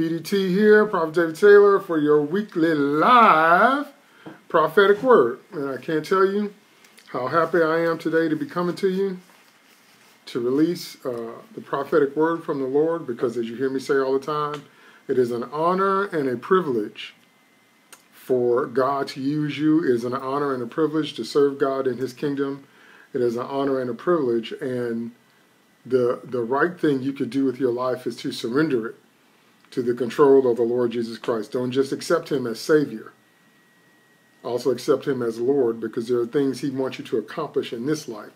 PDT here, Prophet David Taylor, for your weekly live prophetic word. And I can't tell you how happy I am today to be coming to you to release the prophetic word from the Lord, because as you hear me say all the time, it is an honor and a privilege for God to use you. It is an honor and a privilege to serve God in His kingdom. It is an honor and a privilege, and the right thing you could do with your life is to surrender it to the control of the Lord Jesus Christ. Don't just accept Him as Savior. Also accept Him as Lord, because there are things He wants you to accomplish in this life.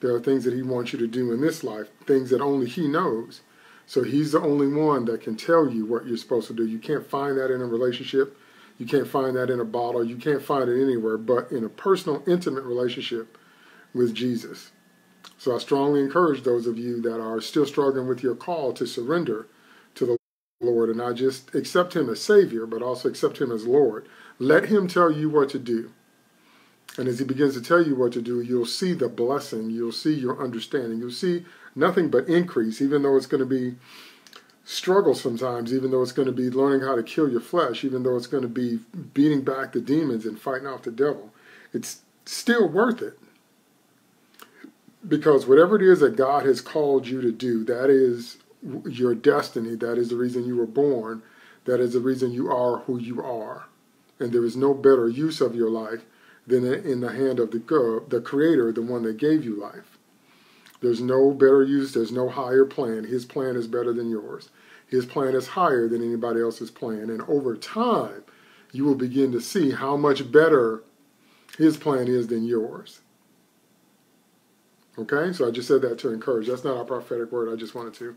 There are things that He wants you to do in this life, things that only He knows. So He's the only one that can tell you what you're supposed to do. You can't find that in a relationship. You can't find that in a bottle. You can't find it anywhere but in a personal, intimate relationship with Jesus. So I strongly encourage those of you that are still struggling with your call to surrender to the Lord, and not just accept Him as Savior, but also accept Him as Lord. Let Him tell you what to do. And as He begins to tell you what to do, you'll see the blessing, you'll see your understanding, you'll see nothing but increase, even though it's going to be struggle sometimes, even though it's going to be learning how to kill your flesh, even though it's going to be beating back the demons and fighting off the devil. It's still worth it. Because whatever it is that God has called you to do, that is your destiny, that is the reason you were born, that is the reason you are who you are. And there is no better use of your life than in the hand of the Creator, the one that gave you life. There's no better use, there's no higher plan. His plan is better than yours. His plan is higher than anybody else's plan. And over time, you will begin to see how much better His plan is than yours. Okay, so I just said that to encourage. That's not our prophetic word. I just wanted to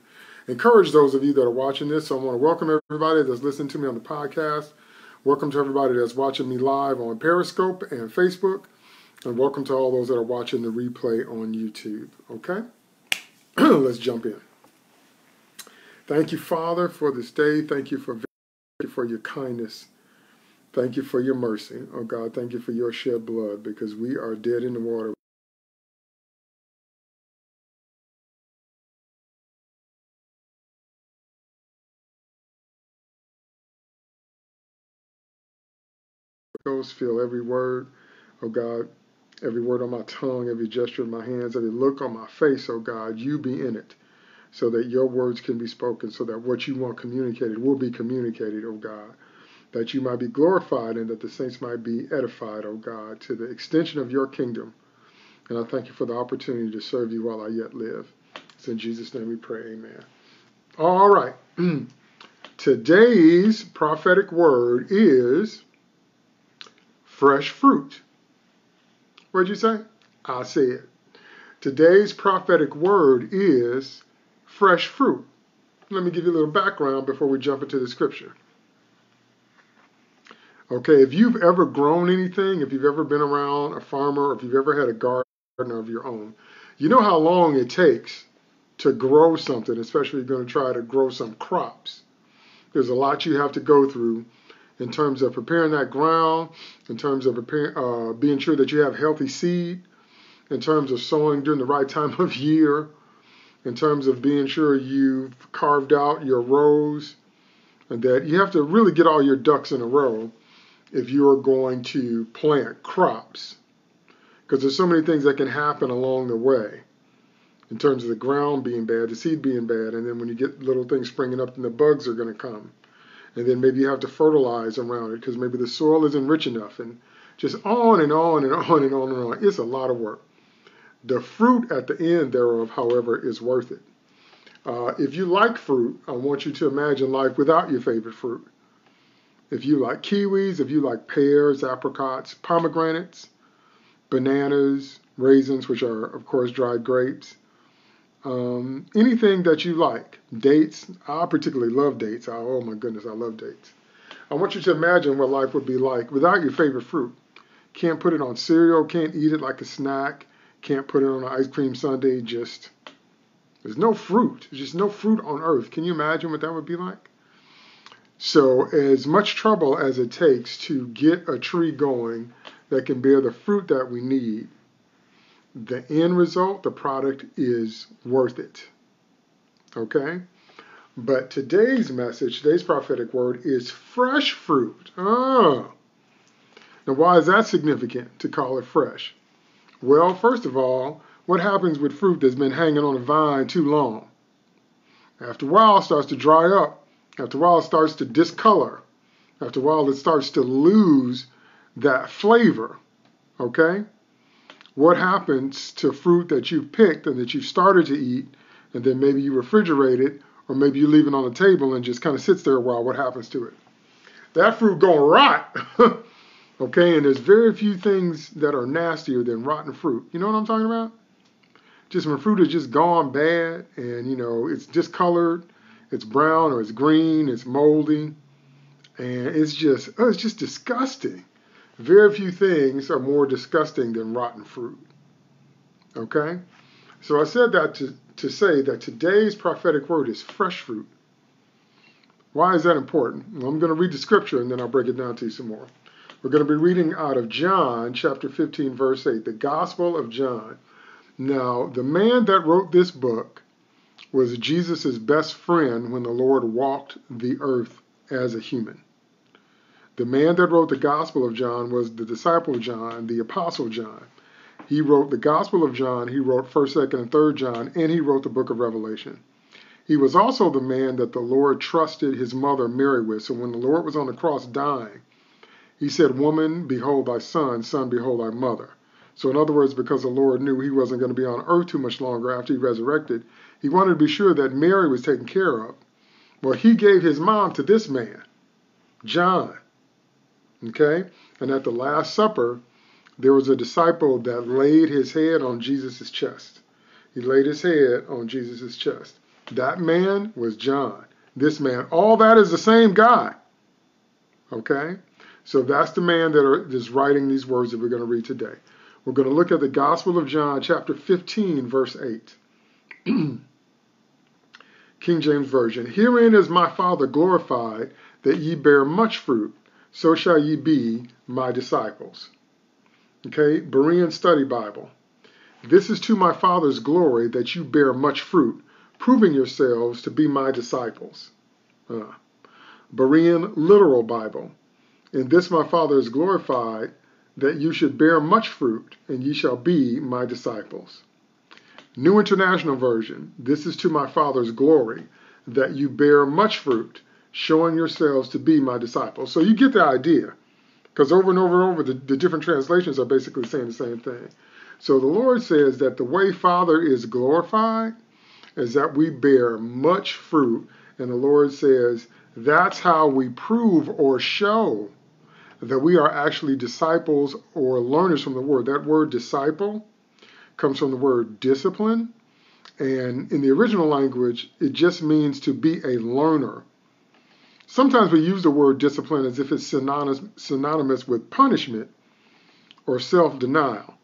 encourage those of you that are watching this. So I want to welcome everybody that's listening to me on the podcast. Welcome to everybody that's watching me live on Periscope and Facebook. And welcome to all those that are watching the replay on YouTube. Okay, let's jump in. Thank you, Father, for this day. Thank you for your kindness. Thank you for your mercy. Oh, God, thank you for your shed blood, because we are dead in the water. Feel every word, oh God, every word on my tongue, every gesture of my hands, every look on my face, oh God, you be in it, so that your words can be spoken, so that what you want communicated will be communicated, oh God, that you might be glorified and that the saints might be edified, oh God, to the extension of your kingdom. And I thank you for the opportunity to serve you while I yet live. It's in Jesus' name we pray, amen. All right, today's prophetic word is fresh fruit. What'd you say? I said. Today's prophetic word is fresh fruit. Let me give you a little background before we jump into the scripture. Okay, if you've ever grown anything, if you've ever been around a farmer, or if you've ever had a garden of your own, you know how long it takes to grow something, especially if you're going to try to grow some crops. There's a lot you have to go through in terms of preparing that ground, in terms of being sure that you have healthy seed, in terms of sowing during the right time of year, in terms of being sure you've carved out your rows, and that you have to really get all your ducks in a row if you're going to plant crops. Because there's so many things that can happen along the way in terms of the ground being bad, the seed being bad, and then when you get little things springing up, then the bugs are going to come. And then maybe you have to fertilize around it because maybe the soil isn't rich enough, and just on and on and on and on and on. It's a lot of work. The fruit at the end thereof, however, is worth it. If you like fruit, I want you to imagine life without your favorite fruit. If you like kiwis, if you like pears, apricots, pomegranates, bananas, raisins, which are, of course, dried grapes, anything that you like, dates. I particularly love dates. Oh my goodness, I love dates. I want you to imagine what life would be like without your favorite fruit. Can't put it on cereal, can't eat it like a snack, can't put it on an ice cream sundae. Just, there's no fruit. There's just no fruit on earth. Can you imagine what that would be like? So as much trouble as it takes to get a tree going that can bear the fruit that we need, the end result, the product, is worth it. Okay? But today's message, today's prophetic word is fresh fruit. Oh. Now, why is that significant to call it fresh? Well, first of all, what happens with fruit that's been hanging on a vine too long? After a while, it starts to dry up. After a while, it starts to discolor. After a while, it starts to lose that flavor. Okay? What happens to fruit that you've picked and that you've started to eat, and then maybe you refrigerate it, or maybe you leave it on the table and just kind of sits there a while? What happens to it? That fruit gonna rot. Okay, and there's very few things that are nastier than rotten fruit. You know what I'm talking about? Just when fruit is just gone bad and, you know, it's discolored, it's brown or it's green, it's moldy, and it's just disgusting. Very few things are more disgusting than rotten fruit. Okay? So I said that to say that today's prophetic word is fresh fruit. Why is that important? Well, I'm going to read the scripture and then I'll break it down to you some more. We're going to be reading out of John chapter 15, verse 8, the Gospel of John. Now, the man that wrote this book was Jesus' best friend when the Lord walked the earth as a human. The man that wrote the Gospel of John was the disciple of John, the Apostle John. He wrote the Gospel of John, he wrote 1st, 2nd, and 3rd John, and he wrote the book of Revelation. He was also the man that the Lord trusted his mother Mary with. So when the Lord was on the cross dying, he said, "Woman, behold thy son, son, behold thy mother." So in other words, because the Lord knew he wasn't going to be on earth too much longer after he resurrected, he wanted to be sure that Mary was taken care of. Well, he gave his mom to this man, John. Okay? And at the Last Supper, there was a disciple that laid his head on Jesus' chest. He laid his head on Jesus' chest. That man was John. This man, all that is the same guy. Okay? So that's the man that is writing these words that we're going to read today. We're going to look at the Gospel of John, chapter 15, verse 8. King James Version. "Herein is my Father glorified, that ye bear much fruit, so shall ye be my disciples." Okay, Berean Study Bible. "This is to my Father's glory, that you bear much fruit, proving yourselves to be my disciples." Berean Literal Bible. "In this my Father is glorified, that you should bear much fruit, and ye shall be my disciples." New International Version. "This is to my Father's glory, that you bear much fruit, showing yourselves to be my disciples." So you get the idea, because over and over and over, the different translations are basically saying the same thing. So the Lord says that the way Father is glorified is that we bear much fruit, and the Lord says that's how we prove or show that we are actually disciples or learners from the word. That word disciple comes from the word discipline. And in the original language, it just means to be a learner. Sometimes we use the word discipline as if it's synonymous with punishment or self-denial.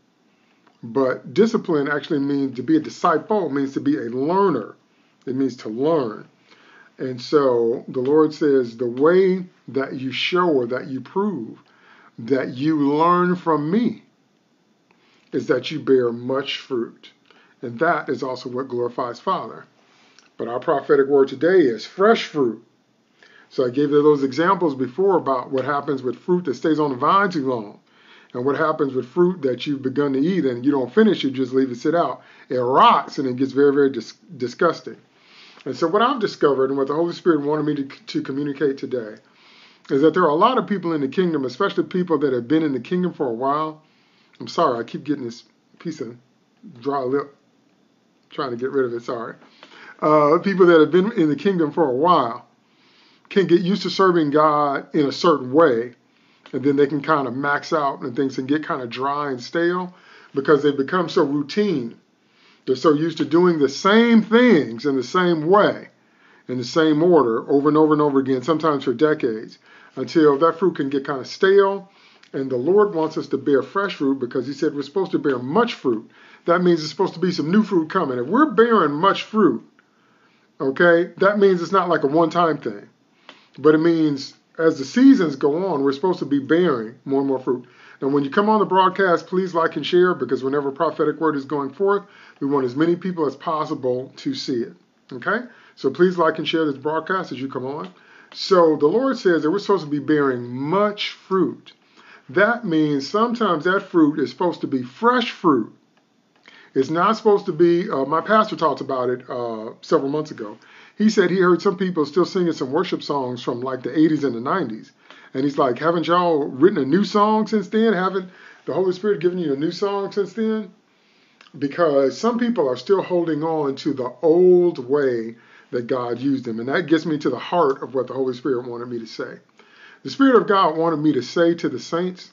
But discipline actually means to be a disciple, means to be a learner. It means to learn. And so the Lord says the way that you show or that you prove that you learn from me is that you bear much fruit. And that is also what glorifies Father. But our prophetic word today is fresh fruit. So I gave you those examples before about what happens with fruit that stays on the vine too long, and what happens with fruit that you've begun to eat and you don't finish, you just leave it sit out. It rots and it gets very, very disgusting. And so what I've discovered and what the Holy Spirit wanted me to communicate today is that there are a lot of people in the kingdom, especially people that have been in the kingdom for a while. I'm sorry, I keep getting this piece of dry lip. I'm trying to get rid of it, sorry. People that have been in the kingdom for a while can get used to serving God in a certain way, and then they can kind of max out and things can get kind of dry and stale because they've become so routine. They're so used to doing the same things in the same way, in the same order, over and over and over again, sometimes for decades, until that fruit can get kind of stale. And the Lord wants us to bear fresh fruit because he said we're supposed to bear much fruit. That means there's supposed to be some new fruit coming. If we're bearing much fruit, okay, that means it's not like a one-time thing. But it means as the seasons go on, we're supposed to be bearing more and more fruit. And when you come on the broadcast, please like and share, because whenever prophetic word is going forth, we want as many people as possible to see it. Okay? So please like and share this broadcast as you come on. So the Lord says that we're supposed to be bearing much fruit. That means sometimes that fruit is supposed to be fresh fruit. It's not supposed to be, my pastor talked about it several months ago. He said he heard some people still singing some worship songs from like the 80s and the 90s. And he's like, haven't y'all written a new song since then? Haven't the Holy Spirit given you a new song since then? Because some people are still holding on to the old way that God used them. And that gets me to the heart of what the Holy Spirit wanted me to say. The Spirit of God wanted me to say to the saints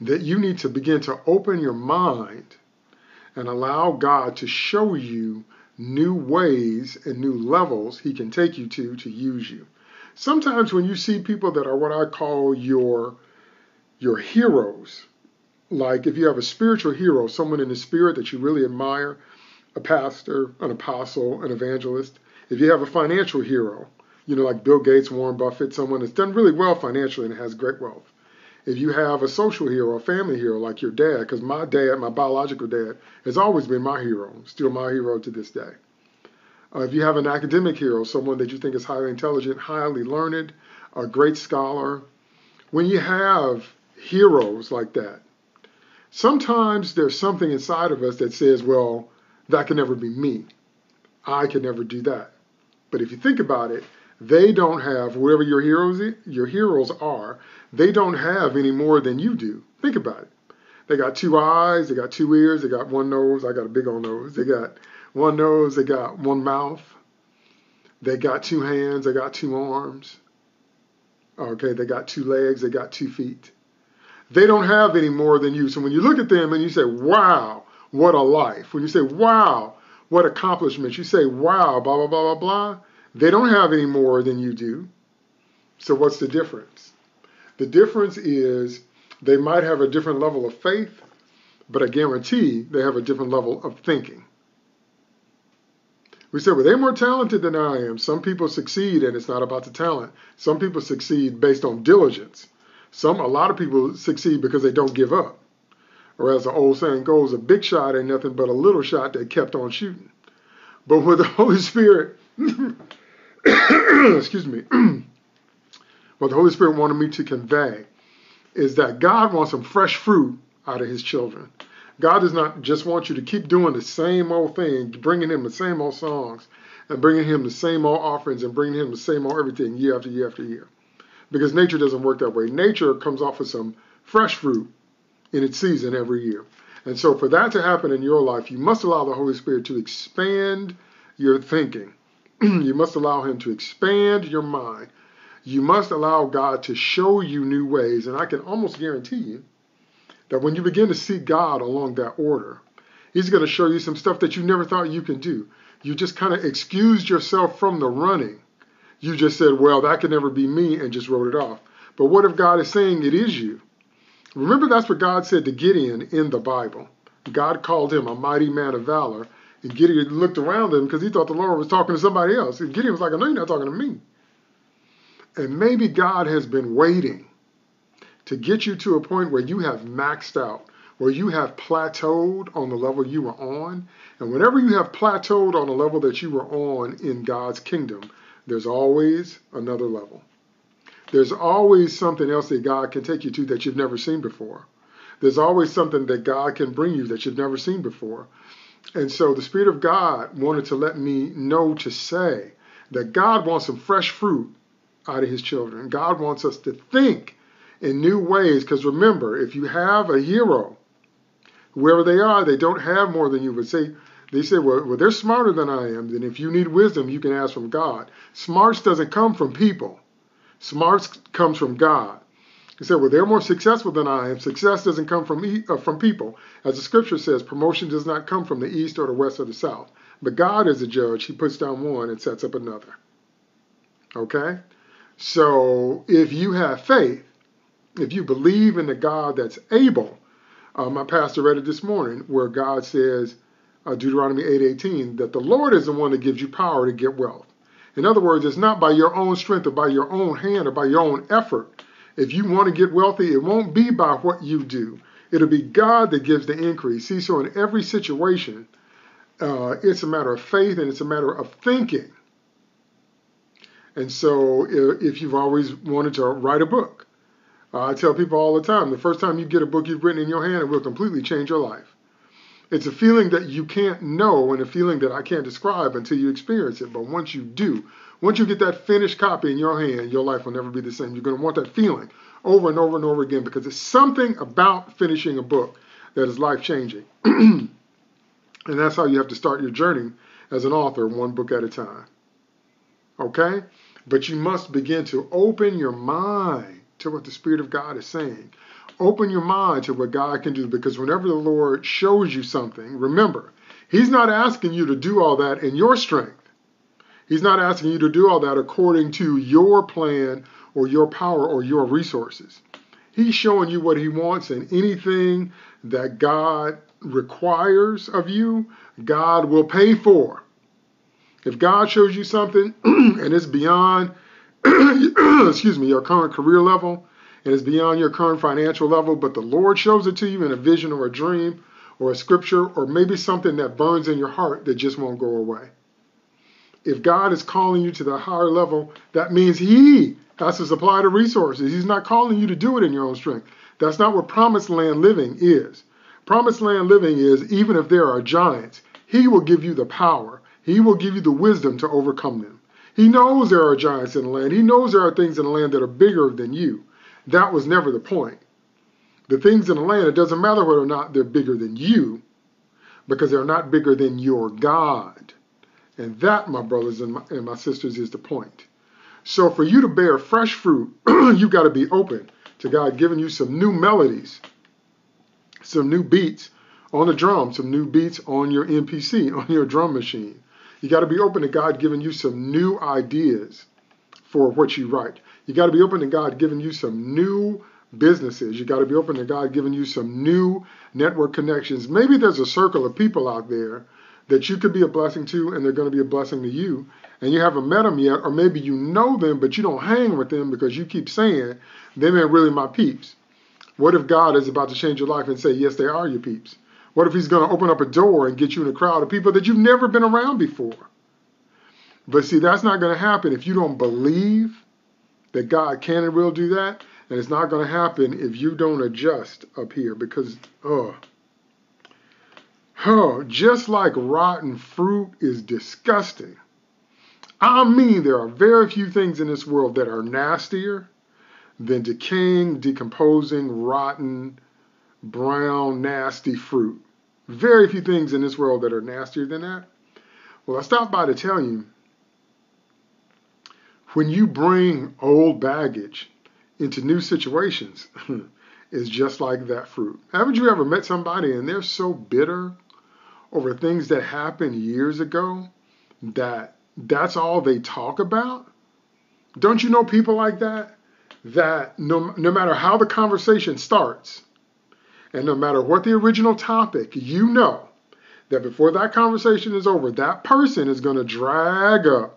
that you need to begin to open your mind and allow God to show you new ways and new levels he can take you to use you. Sometimes when you see people that are what I call your heroes, like if you have a spiritual hero, someone in the spirit that you really admire, a pastor, an apostle, an evangelist. If you have a financial hero, like Bill Gates, Warren Buffett, someone that's done really well financially and has great wealth. If you have a social hero, a family hero, like your dad, because my dad, my biological dad, has always been my hero, still my hero to this day. If you have an academic hero, someone that you think is highly intelligent, highly learned, a great scholar, when you have heroes like that, sometimes there's something inside of us that says, well, that can never be me. I can never do that. But if you think about it, they don't have, whoever your heroes are, they don't have any more than you do. Think about it. They got two eyes, they got two ears, they got one nose, I got a big old nose. They got one nose, they got one mouth. They got two hands, they got two arms. Okay, they got two legs, they got 2 feet. They don't have any more than you. So when you look at them and you say, wow, what a life. When you say, wow, what accomplishments. You say, wow, blah, blah, blah, blah, blah. They don't have any more than you do. So what's the difference? The difference is they might have a different level of faith, but I guarantee they have a different level of thinking. We say, well, they're more talented than I am. Some people succeed, and it's not about the talent. Some people succeed based on diligence. A lot of people succeed because they don't give up. Or as the old saying goes, a big shot ain't nothing but a little shot that kept on shooting. But with the Holy Spirit... excuse me, what the Holy Spirit wanted me to convey is that God wants some fresh fruit out of his children. God does not just want you to keep doing the same old thing, bringing him the same old songs and bringing him the same old offerings and bringing him the same old everything year after year after year. Because nature doesn't work that way. Nature comes off with some fresh fruit in its season every year. And so for that to happen in your life, you must allow the Holy Spirit to expand your thinking. You must allow him to expand your mind. You must allow God to show you new ways. And I can almost guarantee you that when you begin to see God along that order, he's going to show you some stuff that you never thought you could do. You just kind of excused yourself from the running. You just said, well, that could never be me, and just wrote it off. But what if God is saying it is you? Remember, that's what God said to Gideon in the Bible. God called him a mighty man of valor. And Gideon looked around him because he thought the Lord was talking to somebody else. And Gideon was like, I know you're not talking to me. And maybe God has been waiting to get you to a point where you have maxed out, where you have plateaued on the level you were on. And whenever you have plateaued on the level that you were on in God's kingdom, there's always another level. There's always something else that God can take you to that you've never seen before. There's always something that God can bring you that you've never seen before. And so the Spirit of God wanted to let me know to say that God wants some fresh fruit out of his children. God wants us to think in new ways. Because remember, if you have a hero, whoever they are, they don't have more than you. But they say, well, they're smarter than I am. Then if you need wisdom, you can ask from God. Smarts doesn't come from people. Smarts comes from God. He said, well, they're more successful than I am. Success doesn't come from people. As the scripture says, promotion does not come from the east or the west or the south. But God is a judge. He puts down one and sets up another. Okay? So if you have faith, if you believe in the God that's able, my pastor read it this morning where God says, Deuteronomy 8:18, that the Lord is the one that gives you power to get wealth. In other words, it's not by your own strength or by your own hand or by your own effort. If you want to get wealthy, it won't be by what you do. It'll be God that gives the increase. See, so in every situation, It's a matter of faith, and it's a matter of thinking. And so if you've always wanted to write a book, I tell people all the time, the first time you get a book you've written in your hand, it will completely change your life. It's a feeling that you can't know, and a feeling that I can't describe until you experience it. But once you do, once you get that finished copy in your hand, your life will never be the same. You're going to want that feeling over and over and over again, because it's something about finishing a book that is life-changing. And that's how you have to start your journey as an author, one book at a time. Okay? But you must begin to open your mind to what the Spirit of God is saying. Open your mind to what God can do, because whenever the Lord shows you something, remember, He's not asking you to do all that in your strength. He's not asking you to do all that according to your plan or your power or your resources. He's showing you what He wants, and anything that God requires of you, God will pay for. If God shows you something and it's beyond your current career level, and it's beyond your current financial level, but the Lord shows it to you in a vision or a dream or a scripture, or maybe something that burns in your heart that just won't go away. If God is calling you to the higher level, that means He has to supply the resources. He's not calling you to do it in your own strength. That's not what promised land living is. Promised land living is, even if there are giants, He will give you the power. He will give you the wisdom to overcome them. He knows there are giants in the land. He knows there are things in the land that are bigger than you. That was never the point. The things in the land, it doesn't matter whether or not they're bigger than you, because they're not bigger than your God. And that, my brothers and my sisters, is the point. So for you to bear fresh fruit, you've got to be open to God giving you some new melodies, some new beats on the drum, some new beats on your MPC, on your drum machine. You got to be open to God giving you some new ideas for what you write. You got to be open to God giving you some new businesses. You got to be open to God giving you some new network connections. Maybe there's a circle of people out there that you could be a blessing to, and they're going to be a blessing to you, and you haven't met them yet, or maybe you know them, but you don't hang with them because you keep saying, they ain't really my peeps. What if God is about to change your life and say, yes, they are your peeps? What if He's going to open up a door and get you in a crowd of people that you've never been around before? But see, that's not going to happen if you don't believe that God can and will do that, and it's not going to happen if you don't adjust up here, because just like rotten fruit is disgusting. I mean, there are very few things in this world that are nastier than decaying, decomposing, rotten, brown, nasty fruit. Very few things in this world that are nastier than that. Well, I stopped by to tell you, when you bring old baggage into new situations, it's just like that fruit. Haven't you ever met somebody and they're so bitter over things that happened years ago that that's all they talk about? Don't you know people like that? That no matter how the conversation starts and no matter what the original topic, you know that before that conversation is over, that person is going to drag up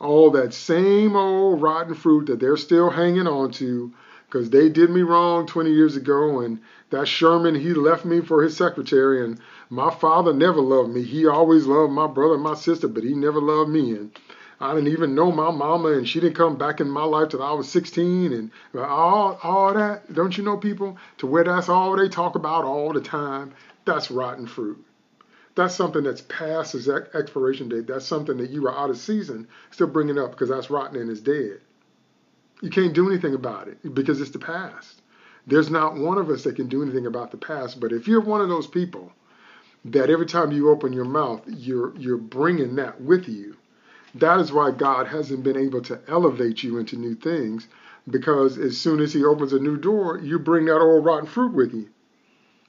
all that same old rotten fruit that they're still hanging on to, because they did me wrong 20 years ago, and that Sherman, he left me for his secretary, and my father never loved me. He always loved my brother and my sister, but he never loved me, and I didn't even know my mama, and she didn't come back in my life till I was 16, and all that. Don't you know people? To where that's all they talk about all the time. That's rotten fruit. That's something that's past its expiration date. That's something that you are out of season still bringing up, because that's rotten and it's dead. You can't do anything about it because it's the past. There's not one of us that can do anything about the past. But if you're one of those people that every time you open your mouth, you're bringing that with you, that is why God hasn't been able to elevate you into new things, because as soon as He opens a new door, you bring that old rotten fruit with you,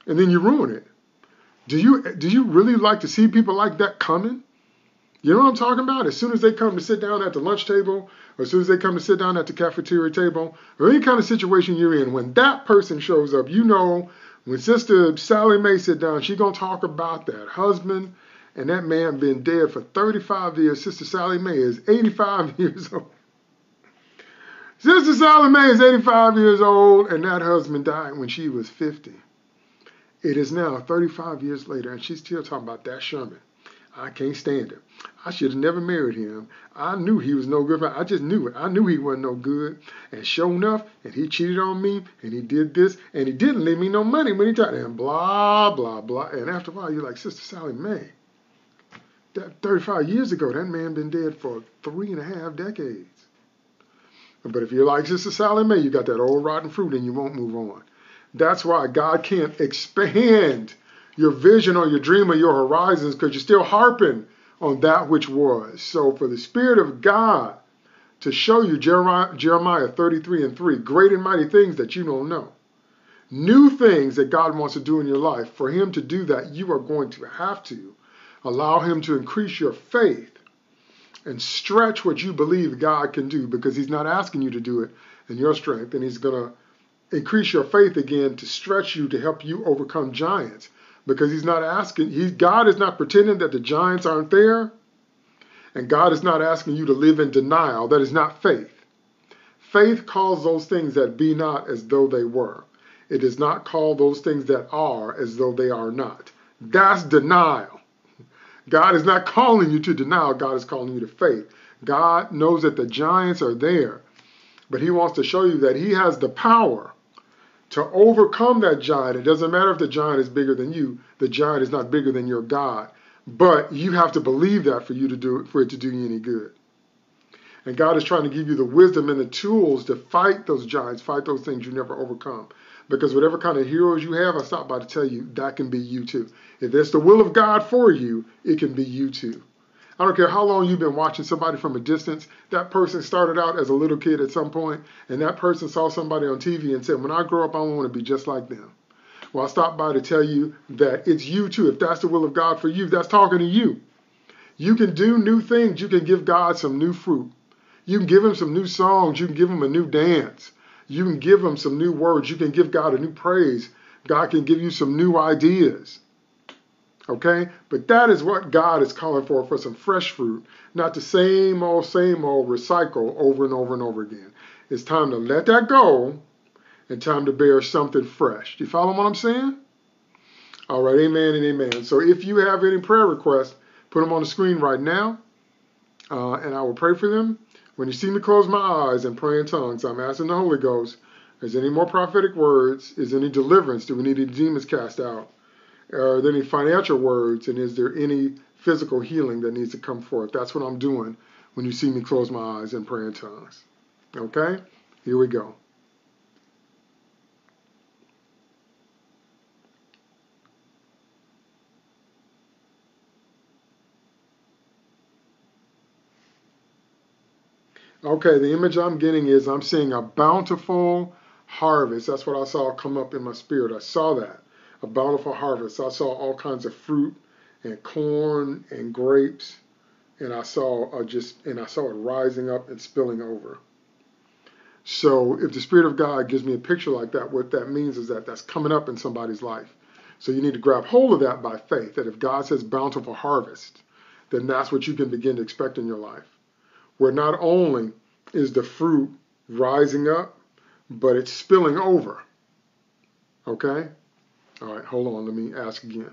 and then you ruin it. Do you really like to see people like that coming? You know what I'm talking about? As soon as they come to sit down at the lunch table, or as soon as they come to sit down at the cafeteria table, or any kind of situation you're in, when that person shows up, you know, when Sister Sally Mae sit down, she's going to talk about that husband and that man been dead for 35 years. Sister Sally Mae is 85 years old. Sister Sally Mae is 85 years old, and that husband died when she was 50. It is now 35 years later, and she's still talking about that Sherman. I can't stand him. I should have never married him. I knew he was no good. I just knew it. I knew he wasn't no good. And sure enough, and he cheated on me, and he did this, and he didn't leave me no money when he tried, and blah, blah, blah. And after a while, you're like, Sister Sally, man, that 35 years ago, that man been dead for 3.5 decades. But if you're like Sister Sally Mae, you got that old rotten fruit and you won't move on. That's why God can't expand your vision or your dream or your horizons, because you're still harping on that which was. So for the Spirit of God to show you Jeremiah 33:3, great and mighty things that you don't know, new things that God wants to do in your life, for him to do that, you are going to have to allow him to increase your faith and stretch what you believe God can do, because he's not asking you to do it in your strength. And he's going to increase your faith again to stretch you, to help you overcome giants, because he's not asking. God is not pretending that the giants aren't there. And God is not asking you to live in denial. That is not faith. Faith calls those things that be not as though they were. It does not call those things that are as though they are not. That's denial. God is not calling you to denial. God is calling you to faith. God knows that the giants are there, but he wants to show you that he has the power to overcome that giant. It doesn't matter if the giant is bigger than you. The giant is not bigger than your God, but you have to believe that for it to do you any good. And God is trying to give you the wisdom and the tools to fight those giants, fight those things you never overcome. Because whatever kind of heroes you have, I stopped by to tell you, that can be you too. If that's the will of God for you, it can be you too. I don't care how long you've been watching somebody from a distance. That person started out as a little kid at some point, and that person saw somebody on TV and said, when I grow up, I want to be just like them. Well, I stopped by to tell you that it's you too. If that's the will of God for you, that's talking to you. You can do new things. You can give God some new fruit. You can give him some new songs. You can give him a new dance. You can give him some new words. You can give God a new praise. God can give you some new ideas. Okay? But that is what God is calling for some fresh fruit, not the same old recycle over and over and over again. It's time to let that go and time to bear something fresh. Do you follow what I'm saying? All right. Amen and amen. So if you have any prayer requests, put them on the screen right now, and I will pray for them. When you see me close my eyes and pray in tongues, I'm asking the Holy Ghost, is there any more prophetic words? Is there any deliverance? Do we need any demons cast out? Are there any financial words? And is there any physical healing that needs to come forth? That's what I'm doing when you see me close my eyes and pray in tongues. Okay? Here we go. Okay, the image I'm getting is I'm seeing a bountiful harvest. That's what I saw come up in my spirit. I saw that, a bountiful harvest. I saw all kinds of fruit and corn and grapes, and I saw it rising up and spilling over. So if the Spirit of God gives me a picture like that, what that means is that that's coming up in somebody's life. So you need to grab hold of that by faith, that if God says bountiful harvest, then that's what you can begin to expect in your life, where not only is the fruit rising up, but it's spilling over. Okay? All right, hold on. Let me ask again.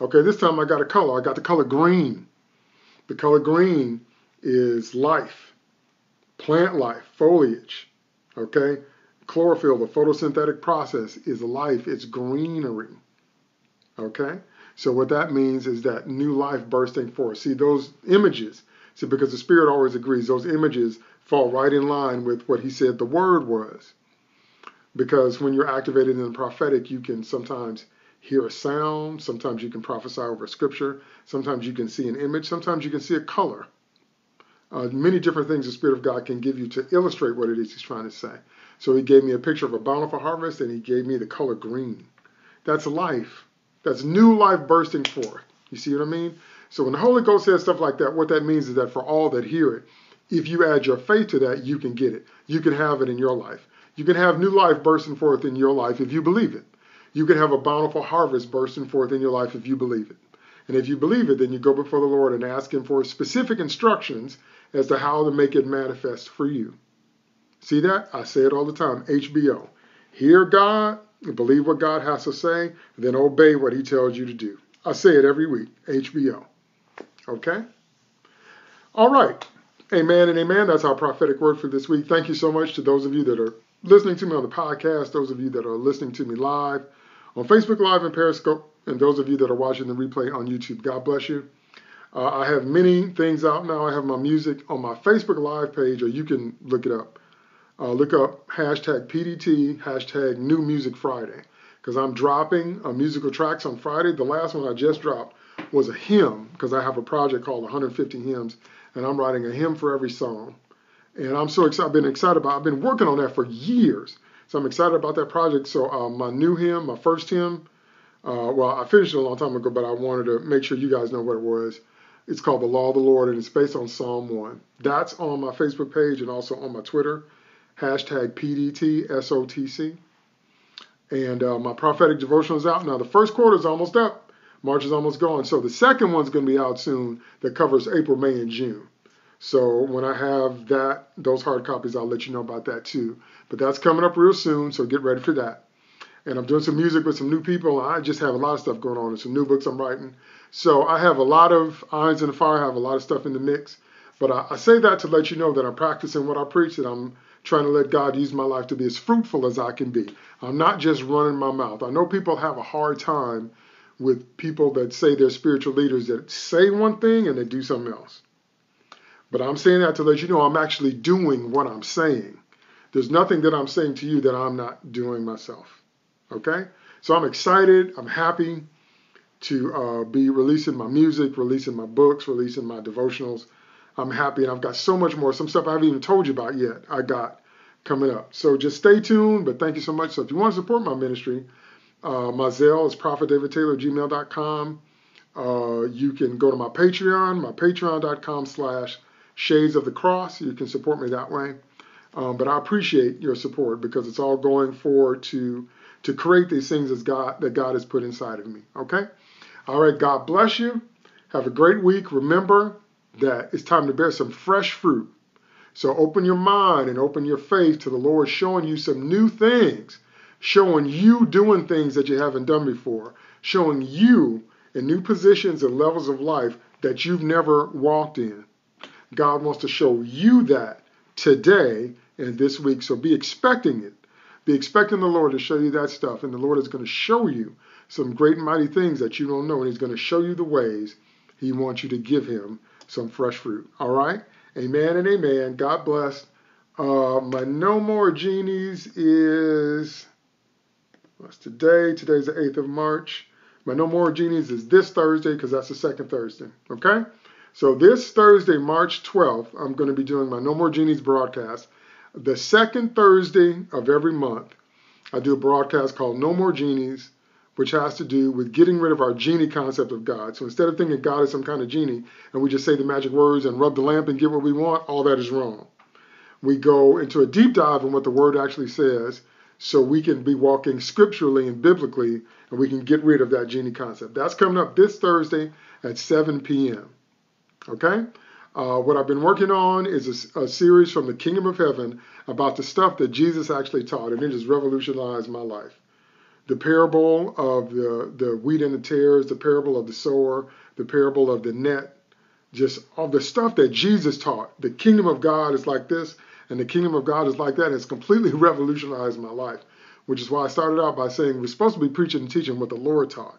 Okay, this time I got a color. I got the color green. The color green is life, plant life, foliage. Okay? Chlorophyll, the photosynthetic process, is life. It's greenery. Okay? So what that means is that new life bursting forth. See, those images, see, because the Spirit always agrees, those images fall right in line with what he said the Word was. Because when you're activated in the prophetic, you can sometimes hear a sound. Sometimes you can prophesy over Scripture. Sometimes you can see an image. Sometimes you can see a color. Many different things the Spirit of God can give you to illustrate what it is he's trying to say. So he gave me a picture of a bountiful harvest, and he gave me the color green. That's life. That's new life bursting forth. You see what I mean? So when the Holy Ghost says stuff like that, what that means is that for all that hear it, if you add your faith to that, you can get it. You can have it in your life. You can have new life bursting forth in your life if you believe it. You can have a bountiful harvest bursting forth in your life if you believe it. And if you believe it, then you go before the Lord and ask him for specific instructions as to how to make it manifest for you. See that? I say it all the time. HBO. Hear God, believe what God has to say, then obey what he tells you to do. I say it every week. HBO. Okay? All right. Amen and amen. That's our prophetic word for this week. Thank you so much to those of you that are listening to me on the podcast, those of you that are listening to me live on Facebook Live and Periscope, and those of you that are watching the replay on YouTube. God bless you. I have many things out now. I have my music on my Facebook Live page, or you can look it up. Look up hashtag PDT, hashtag New Music Friday, because I'm dropping musical tracks on Friday. The last one I just dropped was a hymn, because I have a project called 150 Hymns. And I'm writing a hymn for every song. And I'm so excited. I've been excited about it. I've been working on that for years. So I'm excited about that project. So my new hymn, my first hymn, well, I finished it a long time ago, but I wanted to make sure you guys know what it was. It's called The Law of the Lord, and it's based on Psalm 1. That's on my Facebook page and also on my Twitter, hashtag PDTSOTC. And my prophetic devotional is out. Now, the first quarter is almost up. March is almost gone. So the second one's going to be out soon that covers April, May, and June. So when I have that, those hard copies, I'll let you know about that too. But that's coming up real soon, so get ready for that. And I'm doing some music with some new people. I just have a lot of stuff going on and some new books I'm writing. So I have a lot of irons in the fire. I have a lot of stuff in the mix. But I say that to let you know that I'm practicing what I preach, that I'm trying to let God use my life to be as fruitful as I can be. I'm not just running my mouth. I know people have a hard time with people that say they're spiritual leaders that say one thing and they do something else. But I'm saying that to let you know I'm actually doing what I'm saying. There's nothing that I'm saying to you that I'm not doing myself. Okay? So I'm excited. I'm happy to be releasing my music, releasing my books, releasing my devotionals. I'm happy, and I've got so much more. Some stuff I haven't even told you about yet I got coming up. So just stay tuned, but thank you so much. So if you want to support my ministry, my Zelle is prophetdavidtaylor@gmail.com. You can go to my Patreon, patreon.com/shadesofthecross. You can support me that way. But I appreciate your support because it's all going forward to create these things as God has put inside of me. Okay? All right. God bless you. Have a great week. Remember that it's time to bear some fresh fruit. So open your mind and open your faith to the Lord showing you some new things. Showing you doing things that you haven't done before, showing you in new positions and levels of life that you've never walked in. God wants to show you that today and this week, so be expecting it. Be expecting the Lord to show you that stuff, and the Lord is going to show you some great and mighty things that you don't know, and he's going to show you the ways he wants you to give him some fresh fruit. All right? Amen and amen. God bless. My No More Genies is... That's today. Today's the 8th of March. My No More Genies is this Thursday because that's the second Thursday. Okay? So this Thursday, March 12th, I'm going to be doing my No More Genies broadcast. The second Thursday of every month, I do a broadcast called No More Genies, which has to do with getting rid of our genie concept of God. So instead of thinking God is some kind of genie and we just say the magic words and rub the lamp and get what we want, all that is wrong. We go into a deep dive on what the word actually says, so we can be walking scripturally and biblically, and we can get rid of that genie concept. That's coming up this Thursday at 7 p.m. Okay? What I've been working on is a series from the Kingdom of Heaven about the stuff that Jesus actually taught, and it has revolutionized my life. The parable of the wheat and the tares, the parable of the sower, the parable of the net, just all the stuff that Jesus taught. The Kingdom of God is like this. And the kingdom of God is like that. It's completely revolutionized my life, which is why I started out by saying we're supposed to be preaching and teaching what the Lord taught.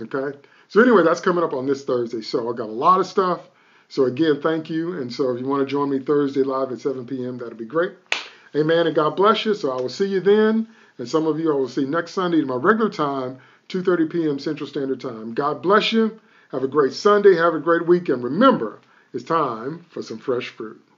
Okay? So anyway, that's coming up on this Thursday. So I got a lot of stuff. So again, thank you. And so if you want to join me Thursday live at 7 p.m., that'll be great. Amen. And God bless you. So I will see you then. And some of you I will see next Sunday at my regular time, 2:30 p.m. Central Standard Time. God bless you. Have a great Sunday. Have a great weekend. Remember, it's time for some fresh fruit.